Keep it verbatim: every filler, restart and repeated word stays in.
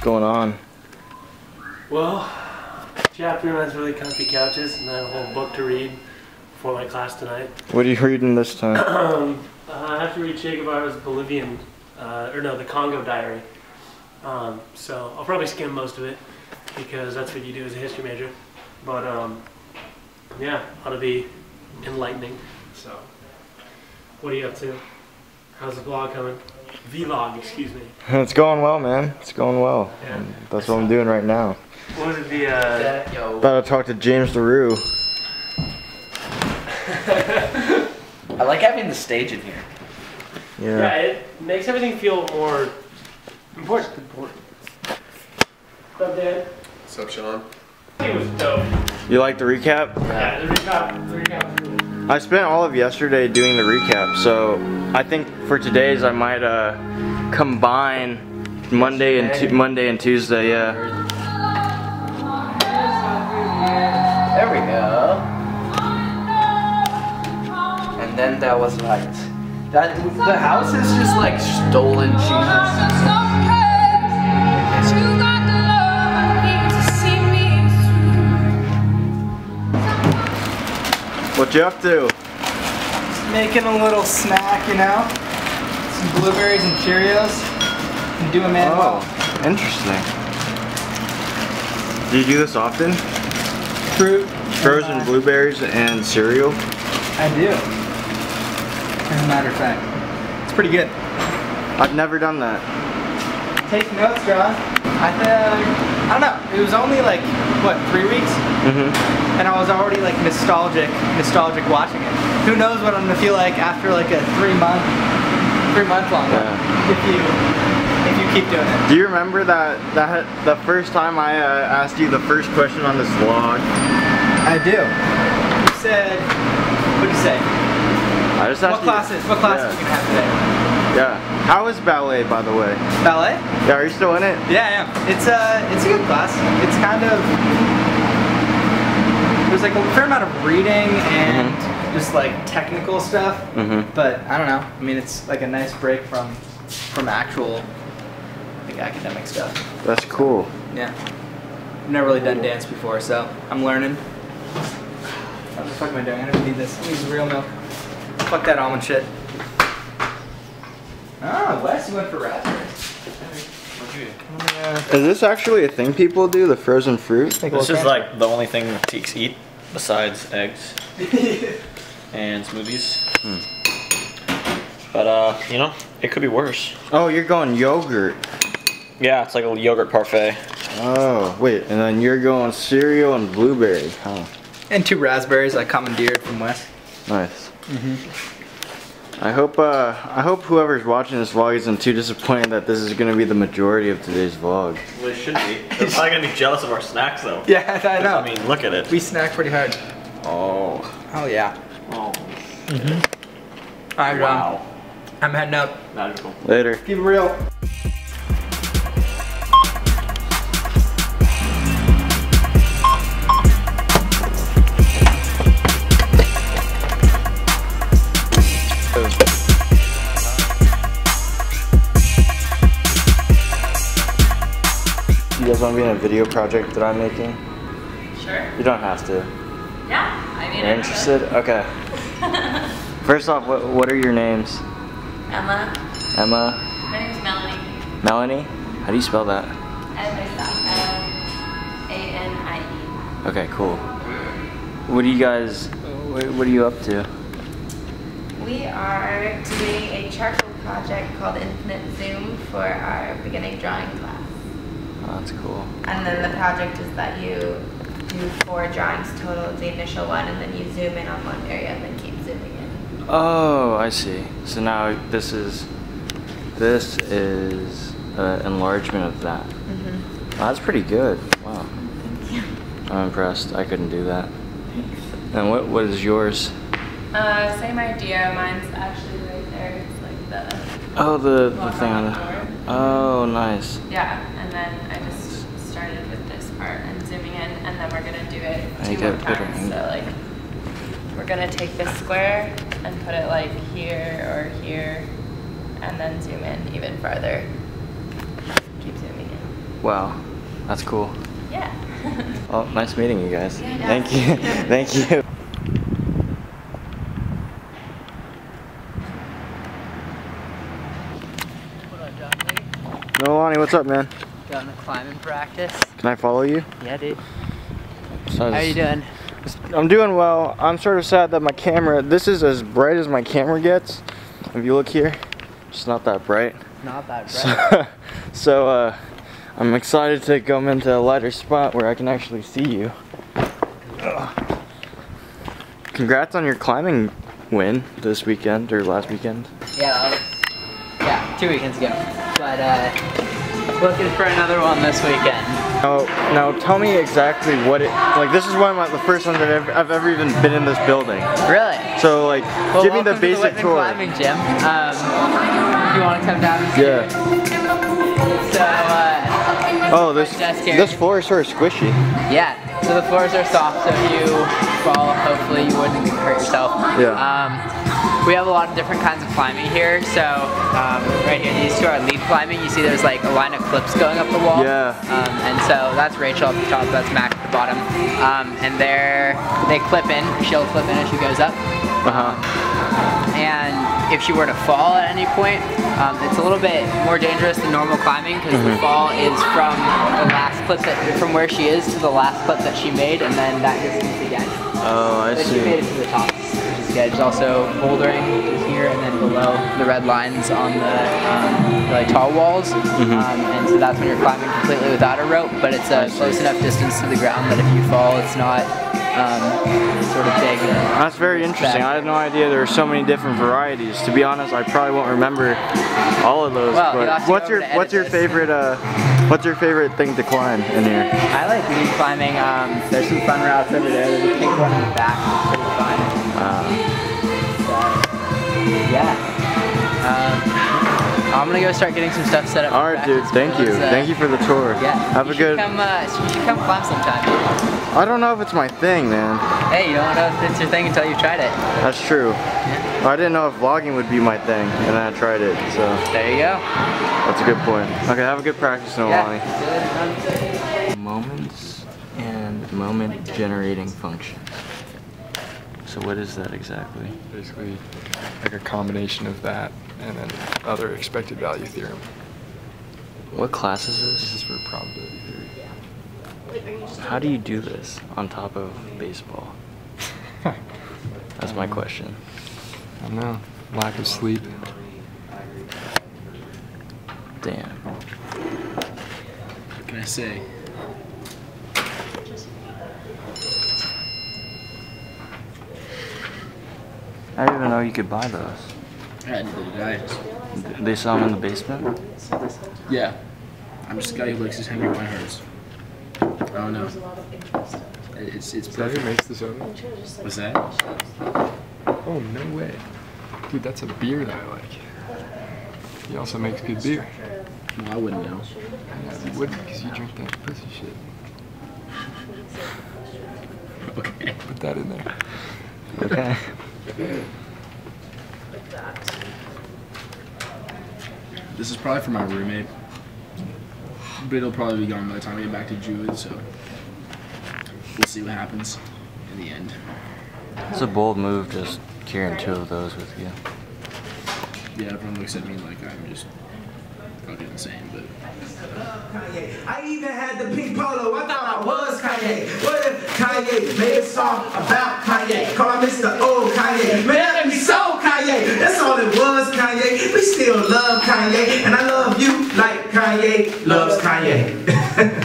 What's going on? Well, Jap recommends really comfy couches, and I have a whole book to read before my class tonight. What are you reading this time? um, I have to read Che Guevara's Bolivian, uh, or no, the Congo Diary. Um, so I'll probably skim most of it, because that's what you do as a history major. But um, yeah, ought to be enlightening. So, what are you up to? How's the vlog coming? Vlog, excuse me. It's going well, man. It's going well. Yeah. That's what I'm doing right now. What was it, the, uh... Yo. About to talk to James LaRue. I like having the stage in here. Yeah. Yeah, it makes everything feel more important. important. What's up, Dan? What's up, Sean? It was dope. You like the recap? Yeah, the recap. The recap. I spent all of yesterday doing the recap, so I think for today's I might uh, combine Monday and tu Monday and Tuesday. Yeah. There we go. And then that was light. That the house is just like stolen cheese. What you up to? Just making a little snack, you know? Some blueberries and Cheerios. And doing man well. Oh, interesting. Do you do this often? Fruit. Frozen and, uh, blueberries and cereal? I do. As a matter of fact. It's pretty good. I've never done that. Take notes, John. I think, I don't know, it was only like, what, three weeks? Mm-hmm. And I was already like nostalgic, nostalgic watching it. Who knows what I'm gonna feel like after like a three month, three month long yeah. if you if you keep doing it. Do you remember that that the first time I uh, asked you the first question on this vlog? I do. You said, what did you say? I just asked what you. Classes, what classes? What yeah. classes you have today? Yeah. How is ballet, by the way? Ballet? Yeah. Are you still in it? Yeah, I am. It's a uh, it's a good class. It's kind of. There's like a fair amount of reading and mm-hmm. just like technical stuff, mm-hmm. but I don't know. I mean, it's like a nice break from from actual like academic stuff. That's cool. Yeah, I've never really done dance before, so I'm learning. What the fuck am I doing? I don't need this. I need real milk. Fuck that almond shit. Ah, Wes, you went for raspberries. Is this actually a thing people do, the frozen fruit? This is like the only thing Teeks eat besides eggs and smoothies. Hmm. But uh, you know, it could be worse. Oh, you're going yogurt. Yeah, it's like a yogurt parfait. Oh, wait, and then you're going cereal and blueberry, huh? And two raspberries I commandeered from Wes. Nice. Mm-hmm. I hope uh, I hope whoever's watching this vlog isn't too disappointed that this is going to be the majority of today's vlog. Well, it should be. They're probably going to be jealous of our snacks, though. Yeah, I know. I mean, look at it. We snack pretty hard. Oh. Oh, yeah. Oh. Mm-hmm. All right, wow. Um, I'm heading up. Magical. Later. Keep it real. You guys want to be in a video project that I'm making? Sure. You don't have to. Yeah, I mean. You're interested? Okay. First off, what, what are your names? Emma. Emma. My name's Melanie. Melanie? How do you spell that? M A L A N I E. Okay, cool. What are you guys, what are you up to? We are doing a charcoal project called Infinite Zoom for our beginning drawing class. Oh, that's cool. And then the project is that you do four drawings total, the initial one, and then you zoom in on one area and then keep zooming in. Oh, I see. So now this is this is an enlargement of that. Mm-hmm. Wow, that's pretty good. Wow. Thank you. I'm impressed. I couldn't do that. Thanks. And what what is yours? Uh, same idea. Mine's actually right there. It's like the oh the the thing on the oh nice. Yeah. And then I just started with this part and zooming in, and then we're gonna do it two more times. So like, we're gonna take this square and put it like here or here, and then zoom in even farther. Keep zooming in. Wow, that's cool. Yeah. Oh, nice meeting you guys. Yeah, thank you. Thank you. What up, John Lee? Nolani, what's up, man? Doing the climbing practice. Can I follow you? Yeah, dude. So how are you doing? I'm doing well. I'm sort of sad that my camera, this is as bright as my camera gets. If you look here, it's not that bright. Not that bright. So, so uh, I'm excited to come into a lighter spot where I can actually see you. Ugh. Congrats on your climbing win this weekend, or last weekend. Yeah, yeah, two weekends ago. But uh, looking for another one this weekend. Now, now tell me exactly what it, like this is one of the first time that I've, I've ever even been in this building. Really? So like, well, give me the basic to the tour. Climbing gym. Um, if you want to come down and see yeah. It. So, uh, oh, this, this floor is sort of squishy. Yeah, so the floors are soft, so if you fall, hopefully you wouldn't hurt yourself. Yeah. Um, we have a lot of different kinds of climbing here, so um, right here, these two are lead climbing. You see there's like a line of clips going up the wall. Yeah. Um, and so that's Rachel up the top, that's Max at the bottom. Um, and there, they clip in, she'll clip in as she goes up. Uh-huh. And if she were to fall at any point, um, it's a little bit more dangerous than normal climbing because mm-hmm. the fall is from the last clip, that, from where she is to the last clip that she made, and then that distance again. Oh, I but see. She made it to the top, which is good. There's also bouldering, which is here, and then below the red lines on the um, really tall walls. Mm-hmm. um, and so that's when you're climbing completely without a rope, but it's a close enough distance to the ground that if you fall, it's not Um, sort of big. That's very interesting. I had no idea there were so many different varieties. To be honest, I probably won't remember all of those. Well, but what's your what's your favorite uh, what's your favorite thing to climb in here? I like lead climbing. Um, there's some fun routes over there. There's a pink one in the back. It's pretty fun. Wow. So, yeah. Um, I'm gonna go start getting some stuff set up. Alright dude, thank you. Uh, thank you for the tour. Yeah. Have you a good... Come, uh, you should come climb sometime. I don't know if it's my thing, man. Hey, you don't know if it's your thing until you tried it. That's true. Yeah. I didn't know if vlogging would be my thing, and then I tried it, so... There you go. That's a good point. Okay, have a good practice, Nolani. Yeah. Moments and moment generating function. So what is that exactly? Basically, like a combination of that and then other expected value theorem. What class is this? This is for probability theory. How do you do this on top of baseball? That's my question. I don't know. Lack of sleep. Damn. What can I say? I didn't even know you could buy those. Yeah, neither did I. They saw them in the basement? Yeah. I'm just a guy who likes his Henry Weinhard's. Oh no. It's, it's perfect. Is that who makes the soda? What's that? Oh, no way. Dude, that's a beer that I like. He also makes good beer. Well, I wouldn't know. Yeah, you wouldn't because you drink that pussy shit. Okay. Put that in there. Okay. This is probably for my roommate, but it'll probably be gone by the time I get back to Jude, so we'll see what happens in the end. It's a bold move just carrying two of those with you. Yeah, everyone looks at me like I'm just fucking insane, but... I even had the pink polo, I thought I was Kanye. What if Kanye made a song about Kanye? Call Mister Old Kanye. Man, that made me so Kanye. That's all it was, Kanye. We still love Kanye. And I love you like Kanye loves Kanye.